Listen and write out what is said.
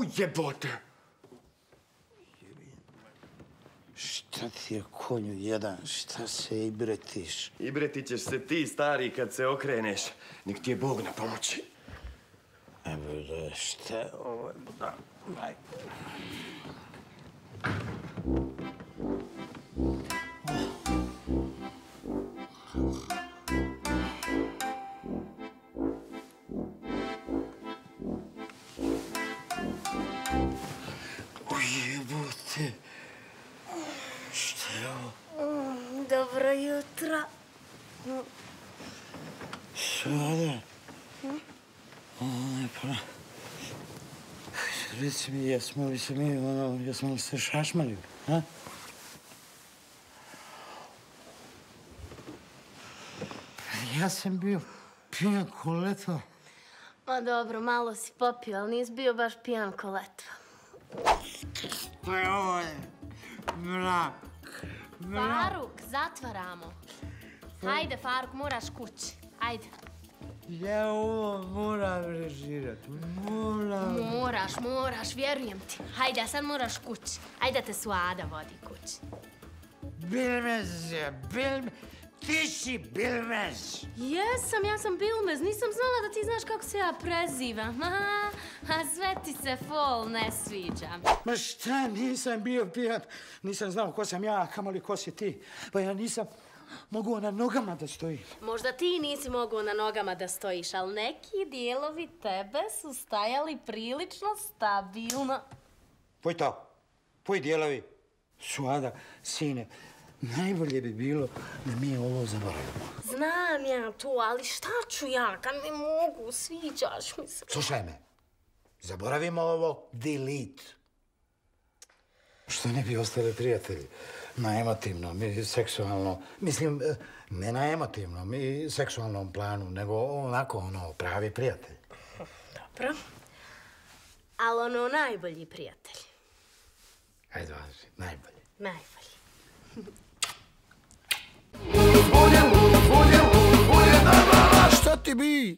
O jebote! Šta ti je, konju jedan? Šta se ibretiš? Ibretit ćeš se ti, stari, kad se okreneš. Nek ti je Bog na pomoći. Evo, šta je ovo? Daj. Ujebote! Šta je ovo? Dobro jutro. Sada? Reci mi, jesmo li se šašmali? Ja sam bio pijan ko letva. Ma dobro, malo si popio, ali nisi bio baš pijan ko letva. Pa je ovo je mrak. Faruk, zatvaramo. Hajde, Faruk, moraš kući. Ajde. Ja ovo moram režirat, moram... Moraš, vjerujem ti. Hajde, a sad moraš kući. Hajde da te Suada vodi kući. Bilmez. Ti si Bilmez! Jesam, ja sam Bilmez. Nisam znala da ti znaš kako se ja prezivam. A sve ti se fol ne sviđa. Ma šta, nisam bio pijan. Nisam znao ko sam ja, kamoli ko si ti. Pa ja nisam... Mogu na nogama da stojim. Možda ti nisi mogao na nogama da stojiš, ali neki dijelovi tebe su stajali prilično stabilno. Poj to, poj dijelovi. Suada, sine, najbolje bi bilo da mi ovo zaboravimo. Znam ja to, ali šta ću ja kad ne mogu, sviđaš mi se. Slušaj me, zaboravimo ovo, delete. Što ne bi ostali prijatelji? Na emotivnom i seksualnom, mislim, ne na emotivnom i seksualnom planu, nego onako, ono, pravi prijatelj. Dobro. Ali ono, najbolji prijatelj. Ajde, važi, najbolji. Najbolji. Što ti bi?